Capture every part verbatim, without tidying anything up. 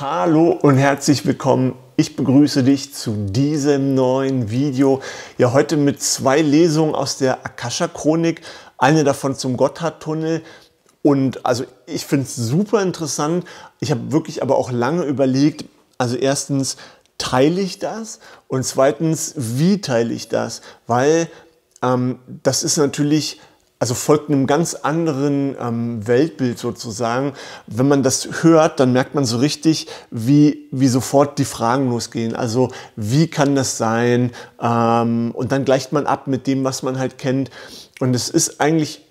Hallo und herzlich willkommen. Ich begrüße dich zu diesem neuen Video. Ja, heute mit zwei Lesungen aus der Akasha-Chronik, eine davon zum Gotthardtunnel. Und also ich finde es super interessant. Ich habe wirklich aber auch lange überlegt, also erstens, teile ich das? Und zweitens, wie teile ich das? Weil ähm, das ist natürlich... Also folgt einem ganz anderen ähm, Weltbild sozusagen. Wenn man das hört, dann merkt man so richtig, wie, wie sofort die Fragen losgehen. Also wie kann das sein? Ähm, und dann gleicht man ab mit dem, was man halt kennt. Und es ist eigentlich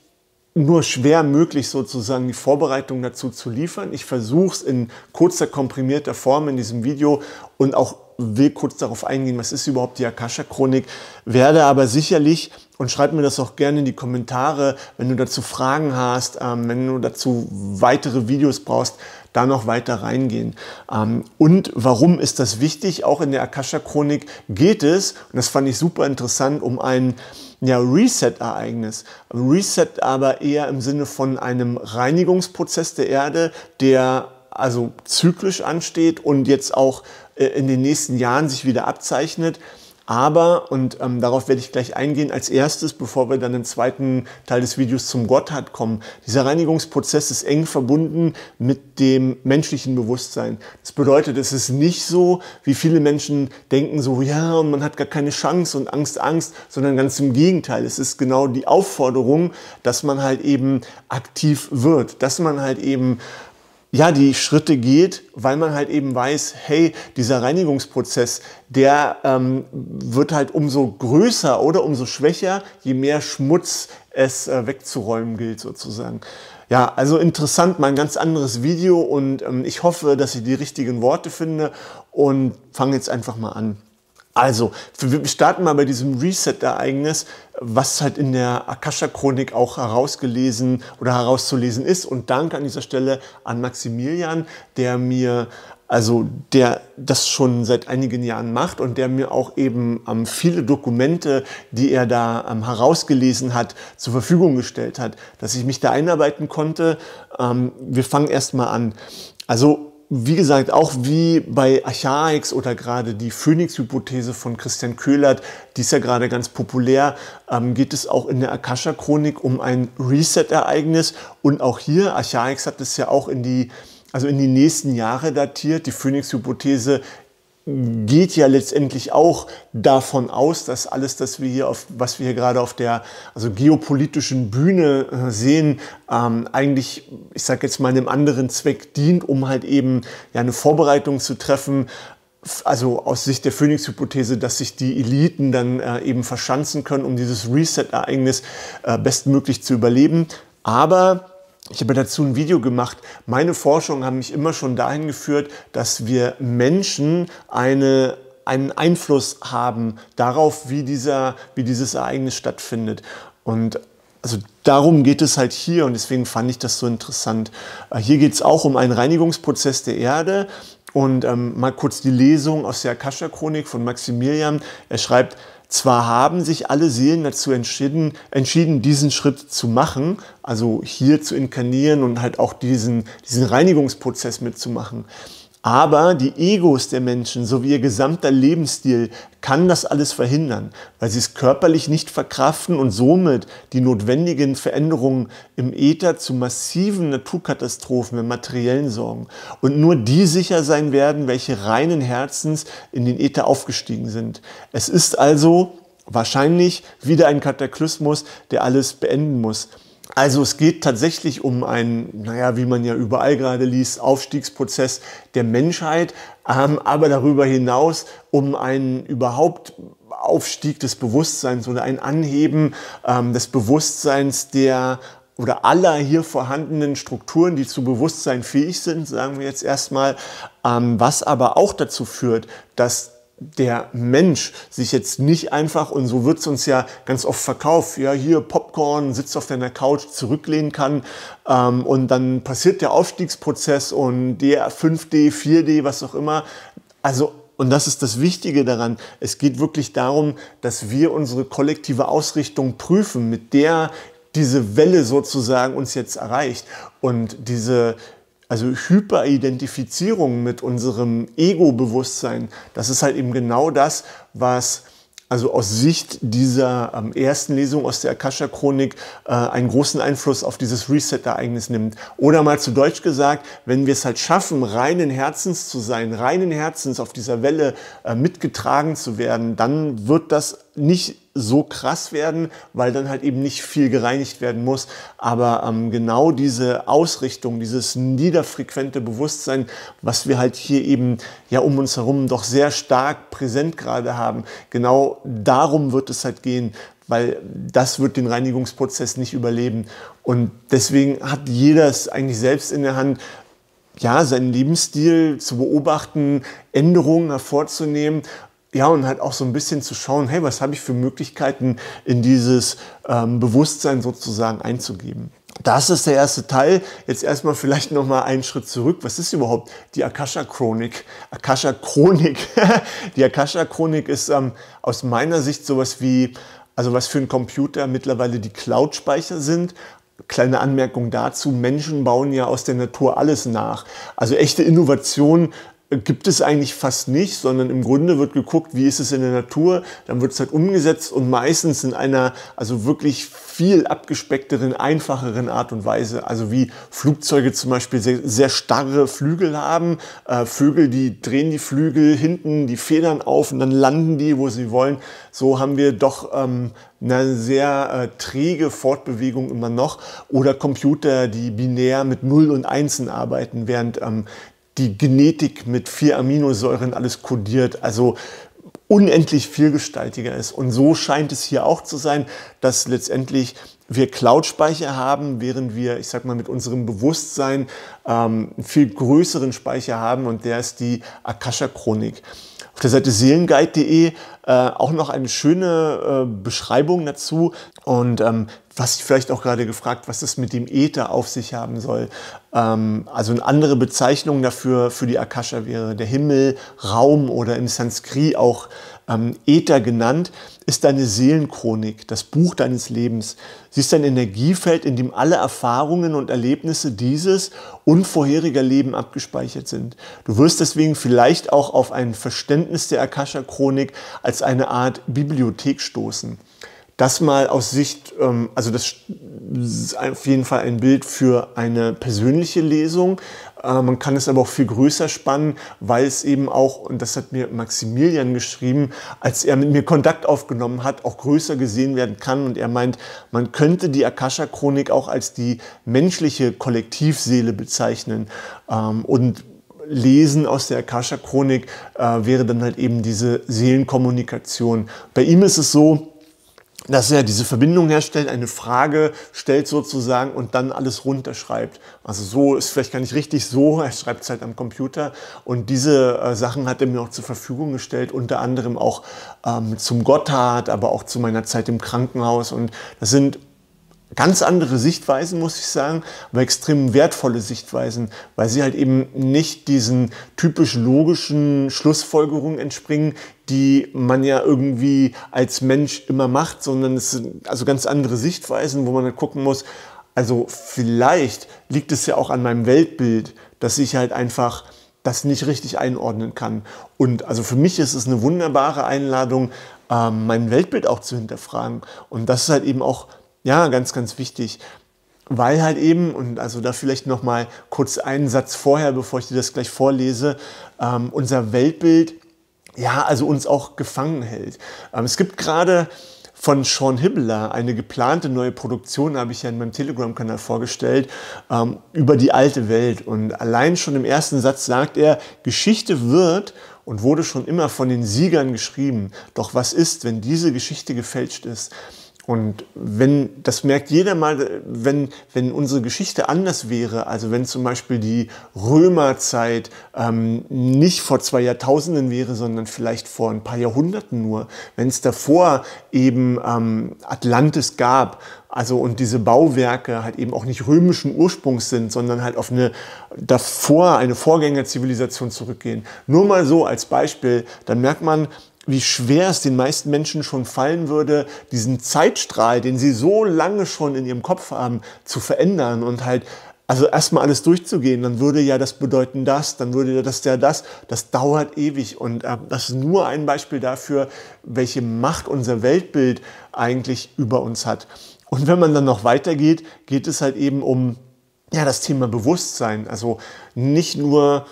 nur schwer möglich, sozusagen die Vorbereitung dazu zu liefern. Ich versuche es in kurzer, komprimierter Form in diesem Video und auch will kurz darauf eingehen, was ist überhaupt die Akasha-Chronik, werde aber sicherlich, und schreib mir das auch gerne in die Kommentare, wenn du dazu Fragen hast, ähm, wenn du dazu weitere Videos brauchst, da noch weiter reingehen. Ähm, und warum ist das wichtig? Auch in der Akasha-Chronik geht es, und das fand ich super interessant, um ein ja, Reset-Ereignis. Reset aber eher im Sinne von einem Reinigungsprozess der Erde, der also zyklisch ansteht und jetzt auch in den nächsten Jahren sich wieder abzeichnet. Aber, und ähm, darauf werde ich gleich eingehen, als erstes, bevor wir dann im zweiten Teil des Videos zum Gotthard kommen, dieser Reinigungsprozess ist eng verbunden mit dem menschlichen Bewusstsein. Das bedeutet, es ist nicht so, wie viele Menschen denken, so, ja, und man hat gar keine Chance und Angst, Angst, sondern ganz im Gegenteil. Es ist genau die Aufforderung, dass man halt eben aktiv wird, dass man halt eben ja, die Schritte geht, weil man halt eben weiß, hey, dieser Reinigungsprozess, der ähm, wird halt umso größer oder umso schwächer, je mehr Schmutz es äh, wegzuräumen gilt sozusagen. Ja, also interessant, mal ein ganz anderes Video und ähm, ich hoffe, dass ich die richtigen Worte finde und fange jetzt einfach mal an. Also, wir starten mal bei diesem Reset-Ereignis, was halt in der Akasha-Chronik auch herausgelesen oder herauszulesen ist. Und danke an dieser Stelle an Maximilian, der mir, also der das schon seit einigen Jahren macht und der mir auch eben ähm, viele Dokumente, die er da ähm, herausgelesen hat, zur Verfügung gestellt hat, dass ich mich da einarbeiten konnte. Ähm, wir fangen erst mal an. Also, wie gesagt, auch wie bei Archaix oder gerade die Phoenix-Hypothese von Christian Köhler, die ist ja gerade ganz populär, ähm, geht es auch in der Akasha-Chronik um ein Reset-Ereignis. Und auch hier, Archaix hat es ja auch in die, also in die nächsten Jahre datiert. Die Phoenix-Hypothese geht ja letztendlich auch davon aus, dass alles, das wir hier auf, was wir hier gerade auf der also geopolitischen Bühne sehen, ähm, eigentlich, ich sage jetzt mal, einem anderen Zweck dient, um halt eben ja, eine Vorbereitung zu treffen, also aus Sicht der Phoenix-Hypothese, dass sich die Eliten dann äh, eben verschanzen können, um dieses Reset-Ereignis äh, bestmöglich zu überleben. Aber ich habe dazu ein Video gemacht. Meine Forschungen haben mich immer schon dahin geführt, dass wir Menschen eine, einen Einfluss haben darauf, wie, dieser, wie dieses Ereignis stattfindet. Und also darum geht es halt hier und deswegen fand ich das so interessant. Hier geht es auch um einen Reinigungsprozess der Erde. Und ähm, mal kurz die Lesung aus der Akasha-Chronik von Maximilian. Er schreibt: Zwar haben sich alle Seelen dazu entschieden, entschieden, diesen Schritt zu machen, also hier zu inkarnieren und halt auch diesen, diesen Reinigungsprozess mitzumachen. Aber die Egos der Menschen sowie ihr gesamter Lebensstil kann das alles verhindern, weil sie es körperlich nicht verkraften und somit die notwendigen Veränderungen im Äther zu massiven Naturkatastrophen und materiellen Sorgen und nur die sicher sein werden, welche reinen Herzens in den Äther aufgestiegen sind. Es ist also wahrscheinlich wieder ein Kataklysmus, der alles beenden muss. Also es geht tatsächlich um einen, naja, wie man ja überall gerade liest, Aufstiegsprozess der Menschheit, ähm, aber darüber hinaus um einen überhaupt Aufstieg des Bewusstseins oder ein Anheben ähm, des Bewusstseins der oder aller hier vorhandenen Strukturen, die zu Bewusstsein fähig sind, sagen wir jetzt erstmal, ähm, was aber auch dazu führt, dass der Mensch sich jetzt nicht einfach, und so wird es uns ja ganz oft verkauft, ja hier Popcorn, sitzt auf deiner Couch, zurücklehnen kann ähm, und dann passiert der Aufstiegsprozess und der fünf D, vier D, was auch immer. Also, und das ist das Wichtige daran, es geht wirklich darum, dass wir unsere kollektive Ausrichtung prüfen, mit der diese Welle sozusagen uns jetzt erreicht und diese also Hyperidentifizierung mit unserem Ego-Bewusstsein, das ist halt eben genau das, was also aus Sicht dieser ähm, ersten Lesung aus der Akasha-Chronik äh, einen großen Einfluss auf dieses Reset-Ereignis nimmt. Oder mal zu Deutsch gesagt, wenn wir es halt schaffen, reinen Herzens zu sein, reinen Herzens auf dieser Welle äh, mitgetragen zu werden, dann wird das nicht so krass werden, weil dann halt eben nicht viel gereinigt werden muss. Aber ähm, genau diese Ausrichtung, dieses niederfrequente Bewusstsein, was wir halt hier eben ja um uns herum doch sehr stark präsent gerade haben, genau darum wird es halt gehen, weil das wird den Reinigungsprozess nicht überleben. Und deswegen hat jeder es eigentlich selbst in der Hand, ja, seinen Lebensstil zu beobachten, Änderungen hervorzunehmen. Ja, und halt auch so ein bisschen zu schauen, hey, was habe ich für Möglichkeiten, in dieses ähm, Bewusstsein sozusagen einzugeben. Das ist der erste Teil. Jetzt erstmal vielleicht nochmal einen Schritt zurück. Was ist überhaupt die Akasha-Chronik? Akasha-Chronik. Die Akasha-Chronik ist ähm, aus meiner Sicht sowas wie, also was für einen Computer mittlerweile die Cloud-Speicher sind. Kleine Anmerkung dazu, Menschen bauen ja aus der Natur alles nach. Also echte Innovation gibt es eigentlich fast nicht, sondern im Grunde wird geguckt, wie ist es in der Natur, dann wird es halt umgesetzt und meistens in einer also wirklich viel abgespeckteren, einfacheren Art und Weise. Also wie Flugzeuge zum Beispiel sehr, sehr starre Flügel haben, äh, Vögel, die drehen die Flügel hinten, die Federn auf und dann landen die, wo sie wollen. So haben wir doch ähm, eine sehr äh, träge Fortbewegung immer noch. Oder Computer, die binär mit Nullen und Einsen arbeiten, während ähm, die Genetik mit vier Aminosäuren alles kodiert, also unendlich vielgestaltiger ist. Und so scheint es hier auch zu sein, dass letztendlich wir Cloud-Speicher haben, während wir, ich sag mal, mit unserem Bewusstsein ähm, einen viel größeren Speicher haben, und der ist die Akasha-Chronik. Auf der Seite seelenguide punkt de äh, auch noch eine schöne äh, Beschreibung dazu. Und ähm, was ich vielleicht auch gerade gefragt, was das mit dem Äther auf sich haben soll. Ähm, also eine andere Bezeichnung dafür für die Akasha wäre der Himmel, Raum oder im Sanskrit auch ähm, Äther genannt, ist deine Seelenchronik, das Buch deines Lebens. Sie ist ein Energiefeld, in dem alle Erfahrungen und Erlebnisse dieses und vorheriger Leben abgespeichert sind. Du wirst deswegen vielleicht auch auf ein Verständnis der Akasha-Chronik als eine Art Bibliothek stoßen. Das mal aus Sicht, also das ist auf jeden Fall ein Bild für eine persönliche Lesung. Man kann es aber auch viel größer spannen, weil es eben auch, und das hat mir Maximilian geschrieben, als er mit mir Kontakt aufgenommen hat, auch größer gesehen werden kann. Und er meint, man könnte die Akasha-Chronik auch als die menschliche Kollektivseele bezeichnen. Und Lesen aus der Akasha-Chronik wäre dann halt eben diese Seelenkommunikation. Bei ihm ist es so, dass er diese Verbindung herstellt, eine Frage stellt sozusagen und dann alles runterschreibt. Also so ist vielleicht gar nicht richtig so, er schreibt es halt am Computer. Und diese äh, Sachen hat er mir auch zur Verfügung gestellt, unter anderem auch ähm, zum Gotthard, aber auch zu meiner Zeit im Krankenhaus. Und das sind ganz andere Sichtweisen, muss ich sagen, aber extrem wertvolle Sichtweisen, weil sie halt eben nicht diesen typisch logischen Schlussfolgerungen entspringen, die man ja irgendwie als Mensch immer macht, sondern es sind also ganz andere Sichtweisen, wo man dann gucken muss, also vielleicht liegt es ja auch an meinem Weltbild, dass ich halt einfach das nicht richtig einordnen kann. Und also für mich ist es eine wunderbare Einladung, mein Weltbild auch zu hinterfragen. Und das ist halt eben auch, ja, ganz, ganz wichtig, weil halt eben, und also da vielleicht noch mal kurz einen Satz vorher, bevor ich dir das gleich vorlese, ähm, unser Weltbild, ja, also uns auch gefangen hält. Ähm, es gibt gerade von Sean Hibbler eine geplante neue Produktion, habe ich ja in meinem Telegram-Kanal vorgestellt, ähm, über die alte Welt. Und allein schon im ersten Satz sagt er, Geschichte wird und wurde schon immer von den Siegern geschrieben. Doch was ist, wenn diese Geschichte gefälscht ist? Und wenn, das merkt jeder mal, wenn, wenn unsere Geschichte anders wäre, also wenn zum Beispiel die Römerzeit ähm, nicht vor zwei Jahrtausenden wäre, sondern vielleicht vor ein paar Jahrhunderten nur, wenn es davor eben ähm, Atlantis gab, also und diese Bauwerke halt eben auch nicht römischen Ursprungs sind, sondern halt auf eine davor eine Vorgängerzivilisation zurückgehen. Nur mal so als Beispiel, dann merkt man, wie schwer es den meisten Menschen schon fallen würde, diesen Zeitstrahl, den sie so lange schon in ihrem Kopf haben, zu verändern und halt Also erstmal alles durchzugehen, dann würde ja das bedeuten das, dann würde das ja das, das dauert ewig. Und äh, das ist nur ein Beispiel dafür, welche Macht unser Weltbild eigentlich über uns hat. Und wenn man dann noch weitergeht, geht es halt eben um ja, das Thema Bewusstsein. Also nicht nur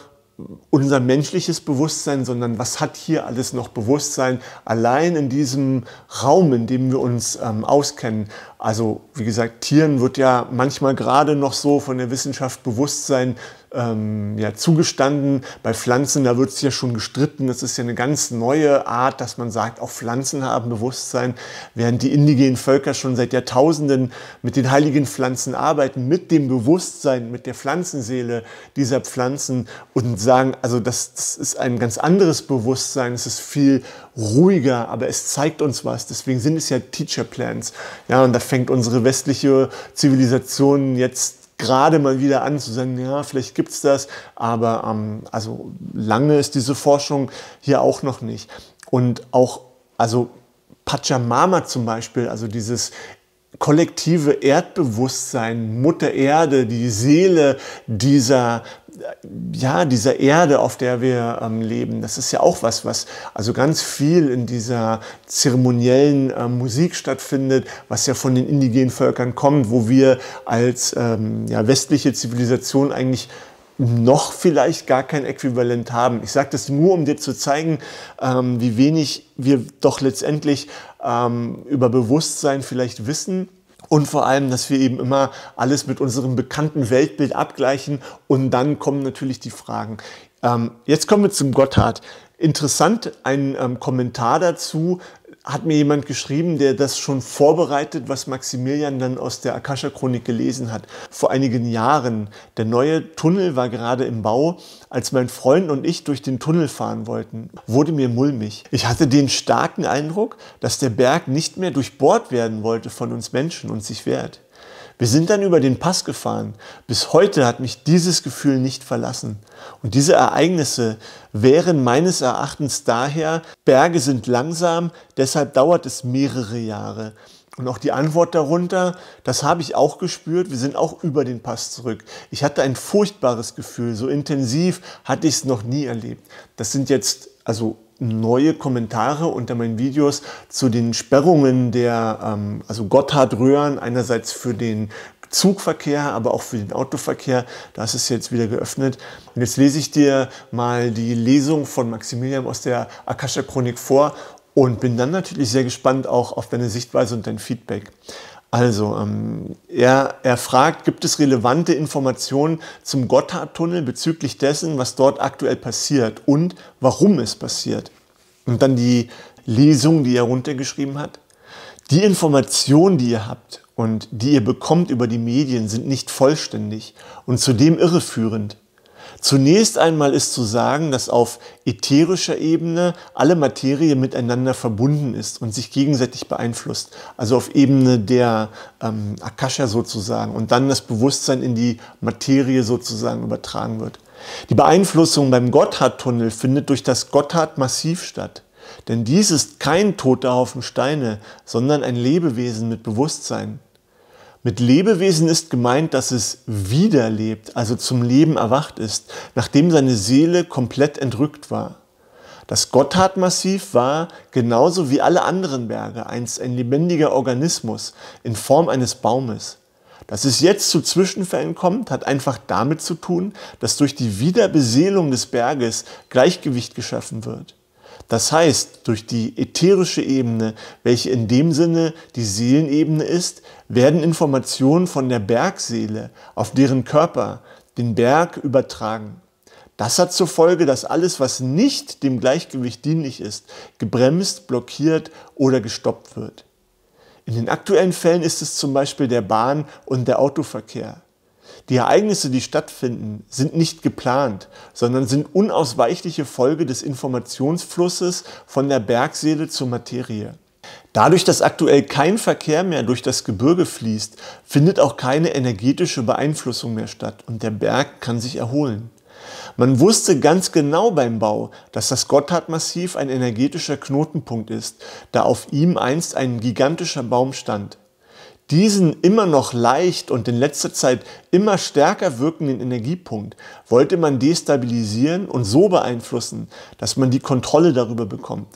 unser menschliches Bewusstsein, sondern was hat hier alles noch Bewusstsein allein in diesem Raum, in dem wir uns ähm, auskennen. Also wie gesagt, Tieren wird ja manchmal gerade noch so von der Wissenschaft Bewusstsein ähm, ja, zugestanden. Bei Pflanzen, da wird es ja schon gestritten. Das ist ja eine ganz neue Art, dass man sagt, auch Pflanzen haben Bewusstsein, während die indigenen Völker schon seit Jahrtausenden mit den heiligen Pflanzen arbeiten, mit dem Bewusstsein, mit der Pflanzenseele dieser Pflanzen und sagen, also das, das ist ein ganz anderes Bewusstsein, es ist viel ruhiger, aber es zeigt uns was. Deswegen sind es ja Teacher Plants. Ja, und da fängt unsere westliche Zivilisation jetzt gerade mal wieder an zu sagen, ja, vielleicht gibt es das, aber ähm, also lange ist diese Forschung hier auch noch nicht. Und auch also Pachamama zum Beispiel, also dieses kollektive Erdbewusstsein, Mutter Erde, die Seele dieser ja, dieser Erde, auf der wir ähm, leben, das ist ja auch was, was also ganz viel in dieser zeremoniellen äh, Musik stattfindet, was ja von den indigenen Völkern kommt, wo wir als ähm, ja, westliche Zivilisation eigentlich noch vielleicht gar kein Äquivalent haben. Ich sage das nur, um dir zu zeigen, ähm, wie wenig wir doch letztendlich ähm, über Bewusstsein vielleicht wissen. Und vor allem, dass wir eben immer alles mit unserem bekannten Weltbild abgleichen. Und dann kommen natürlich die Fragen. Ähm, jetzt kommen wir zum Gotthard. Interessant, ein ähm, Kommentar dazu hat mir jemand geschrieben, der das schon vorbereitet, was Maximilian dann aus der Akasha-Chronik gelesen hat. Vor einigen Jahren. Der neue Tunnel war gerade im Bau. Als mein Freund und ich durch den Tunnel fahren wollten, wurde mir mulmig. Ich hatte den starken Eindruck, dass der Berg nicht mehr durchbohrt werden wollte von uns Menschen und sich wehrt. Wir sind dann über den Pass gefahren. Bis heute hat mich dieses Gefühl nicht verlassen. Und diese Ereignisse wären meines Erachtens daher, Berge sind langsam, deshalb dauert es mehrere Jahre. Und auch die Antwort darunter, das habe ich auch gespürt, wir sind auch über den Pass zurück. Ich hatte ein furchtbares Gefühl, so intensiv hatte ich es noch nie erlebt. Das sind jetzt also neue Kommentare unter meinen Videos zu den Sperrungen der ähm, also Gotthardröhren, einerseits für den Zugverkehr, aber auch für den Autoverkehr. Das ist jetzt wieder geöffnet. Und jetzt lese ich dir mal die Lesung von Maximilian aus der Akasha-Chronik vor und bin dann natürlich sehr gespannt auch auf deine Sichtweise und dein Feedback. Also, ähm, er, er fragt, gibt es relevante Informationen zum Gotthardtunnel bezüglich dessen, was dort aktuell passiert und warum es passiert? Und dann die Lesung, die er runtergeschrieben hat. Die Informationen, die ihr habt und die ihr bekommt über die Medien, sind nicht vollständig und zudem irreführend. Zunächst einmal ist zu sagen, dass auf ätherischer Ebene alle Materie miteinander verbunden ist und sich gegenseitig beeinflusst. Also auf Ebene der ähm, Akasha sozusagen und dann das Bewusstsein in die Materie sozusagen übertragen wird. Die Beeinflussung beim Gotthardtunnel findet durch das Gotthardmassiv statt. Denn dies ist kein toter Haufen Steine, sondern ein Lebewesen mit Bewusstsein. Mit Lebewesen ist gemeint, dass es wiederlebt, also zum Leben erwacht ist, nachdem seine Seele komplett entrückt war. Das Gotthardmassiv war, genauso wie alle anderen Berge, einst ein lebendiger Organismus in Form eines Baumes. Dass es jetzt zu Zwischenfällen kommt, hat einfach damit zu tun, dass durch die Wiederbeseelung des Berges Gleichgewicht geschaffen wird. Das heißt, durch die ätherische Ebene, welche in dem Sinne die Seelenebene ist, werden Informationen von der Bergseele auf deren Körper, den Berg, übertragen. Das hat zur Folge, dass alles, was nicht dem Gleichgewicht dienlich ist, gebremst, blockiert oder gestoppt wird. In den aktuellen Fällen ist es zum Beispiel der Bahn- und der Autoverkehr. Die Ereignisse, die stattfinden, sind nicht geplant, sondern sind unausweichliche Folge des Informationsflusses von der Bergseele zur Materie. Dadurch, dass aktuell kein Verkehr mehr durch das Gebirge fließt, findet auch keine energetische Beeinflussung mehr statt und der Berg kann sich erholen. Man wusste ganz genau beim Bau, dass das Gotthardmassiv ein energetischer Knotenpunkt ist, da auf ihm einst ein gigantischer Baum stand. Diesen immer noch leicht und in letzter Zeit immer stärker wirkenden Energiepunkt wollte man destabilisieren und so beeinflussen, dass man die Kontrolle darüber bekommt.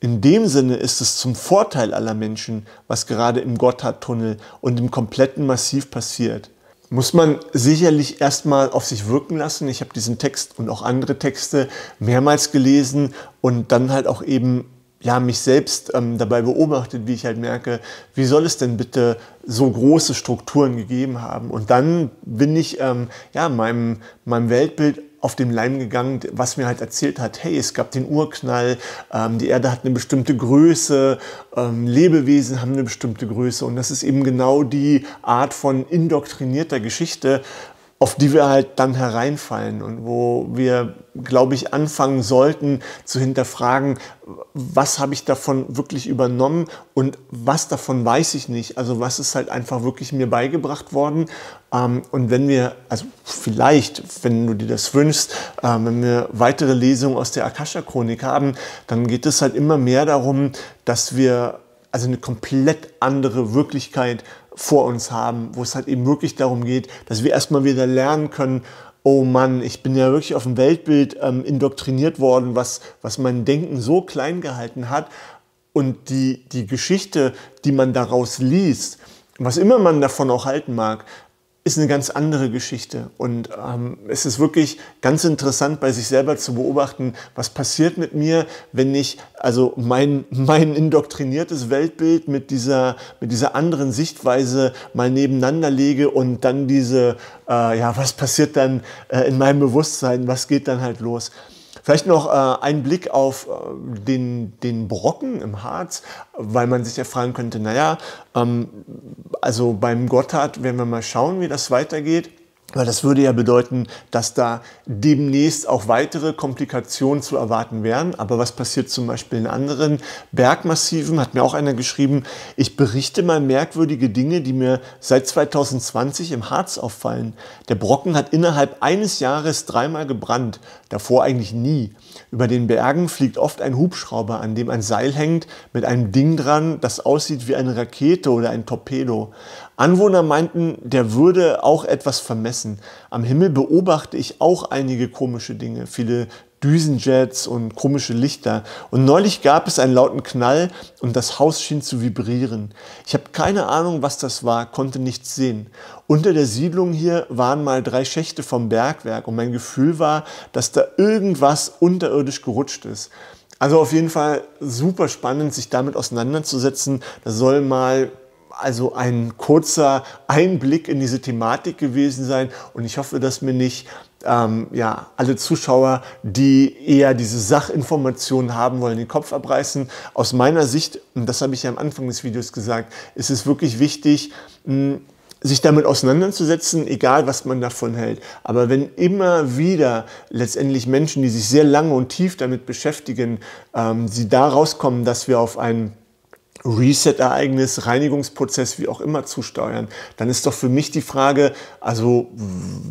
In dem Sinne ist es zum Vorteil aller Menschen, was gerade im Gotthardtunnel und im kompletten Massiv passiert. Muss man sicherlich erstmal auf sich wirken lassen. Ich habe diesen Text und auch andere Texte mehrmals gelesen und dann halt auch eben ja, mich selbst ähm, dabei beobachtet, wie ich halt merke, wie soll es denn bitte so große Strukturen gegeben haben? Und dann bin ich ähm, ja, meinem, meinem Weltbild auf dem Leim gegangen, was mir halt erzählt hat, hey, es gab den Urknall, ähm, die Erde hat eine bestimmte Größe, ähm, Lebewesen haben eine bestimmte Größe. Und das ist eben genau die Art von indoktrinierter Geschichte, auf die wir halt dann hereinfallen und wo wir, glaube ich, anfangen sollten zu hinterfragen, was habe ich davon wirklich übernommen und was davon weiß ich nicht. Also was ist halt einfach wirklich mir beigebracht worden. Und wenn wir, also vielleicht, wenn du dir das wünschst, wenn wir weitere Lesungen aus der Akasha-Chronik haben, dann geht es halt immer mehr darum, dass wir also eine komplett andere Wirklichkeit vor uns haben, wo es halt eben wirklich darum geht, dass wir erstmal wieder lernen können, oh Mann, ich bin ja wirklich auf dem Weltbild ähm, indoktriniert worden, was, was mein Denken so klein gehalten hat. Und die, die Geschichte, die man daraus liest, was immer man davon auch halten mag, ist eine ganz andere Geschichte. Und ähm, es ist wirklich ganz interessant, bei sich selber zu beobachten, was passiert mit mir, wenn ich also mein, mein indoktriniertes Weltbild mit dieser, mit dieser anderen Sichtweise mal nebeneinander lege und dann diese, äh, ja, was passiert dann äh, in meinem Bewusstsein, was geht dann halt los? Vielleicht noch äh, ein Blick auf äh, den, den Brocken im Harz, weil man sich ja fragen könnte, naja, ähm, also beim Gotthard werden wir mal schauen, wie das weitergeht. Weil das würde ja bedeuten, dass da demnächst auch weitere Komplikationen zu erwarten wären. Aber was passiert zum Beispiel in anderen Bergmassiven, hat mir auch einer geschrieben, ich berichte mal merkwürdige Dinge, die mir seit zweitausendzwanzig im Harz auffallen. Der Brocken hat innerhalb eines Jahres dreimal gebrannt, davor eigentlich nie. Über den Bergen fliegt oft ein Hubschrauber, an dem ein Seil hängt, mit einem Ding dran, das aussieht wie eine Rakete oder ein Torpedo. Anwohner meinten, der würde auch etwas vermessen. Am Himmel beobachte ich auch einige komische Dinge, viele Düsenjets und komische Lichter. Und neulich gab es einen lauten Knall und das Haus schien zu vibrieren. Ich habe keine Ahnung, was das war, konnte nichts sehen. Unter der Siedlung hier waren mal drei Schächte vom Bergwerk und mein Gefühl war, dass da irgendwas unterirdisch gerutscht ist. Also auf jeden Fall super spannend, sich damit auseinanderzusetzen. Das soll mal also ein kurzer Einblick in diese Thematik gewesen sein und ich hoffe, dass mir nicht ähm, ja, alle Zuschauer, die eher diese Sachinformationen haben wollen, den Kopf abreißen. Aus meiner Sicht, und das habe ich ja am Anfang des Videos gesagt, ist es wirklich wichtig, mh, sich damit auseinanderzusetzen, egal was man davon hält. Aber wenn immer wieder letztendlich Menschen, die sich sehr lange und tief damit beschäftigen, ähm, sie da rauskommen, dass wir auf einen Reset-Ereignis, Reinigungsprozess, wie auch immer zusteuern, dann ist doch für mich die Frage, also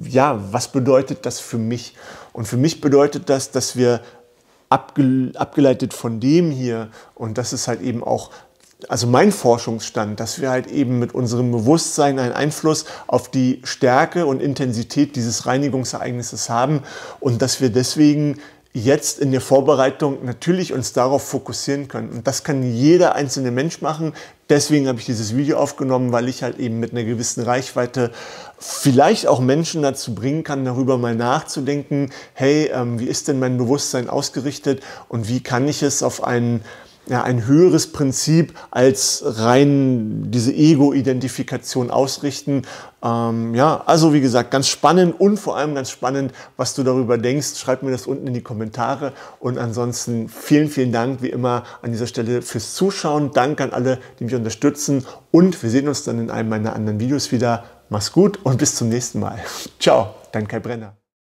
ja, was bedeutet das für mich? Und für mich bedeutet das, dass wir abge- abgeleitet von dem hier, und das ist halt eben auch, also mein Forschungsstand, dass wir halt eben mit unserem Bewusstsein einen Einfluss auf die Stärke und Intensität dieses Reinigungsereignisses haben und dass wir deswegen jetzt in der Vorbereitung natürlich uns darauf fokussieren können. Und das kann jeder einzelne Mensch machen. Deswegen habe ich dieses Video aufgenommen, weil ich halt eben mit einer gewissen Reichweite vielleicht auch Menschen dazu bringen kann, darüber mal nachzudenken, hey, ähm, wie ist denn mein Bewusstsein ausgerichtet und wie kann ich es auf einen Ja, ein höheres Prinzip als rein diese Ego-Identifikation ausrichten. Ähm, ja, also wie gesagt, ganz spannend und vor allem ganz spannend, was du darüber denkst. Schreib mir das unten in die Kommentare. Und ansonsten vielen, vielen Dank wie immer an dieser Stelle fürs Zuschauen. Dank an alle, die mich unterstützen. Und wir sehen uns dann in einem meiner anderen Videos wieder. Mach's gut und bis zum nächsten Mal. Ciao, dein Kai Brenner.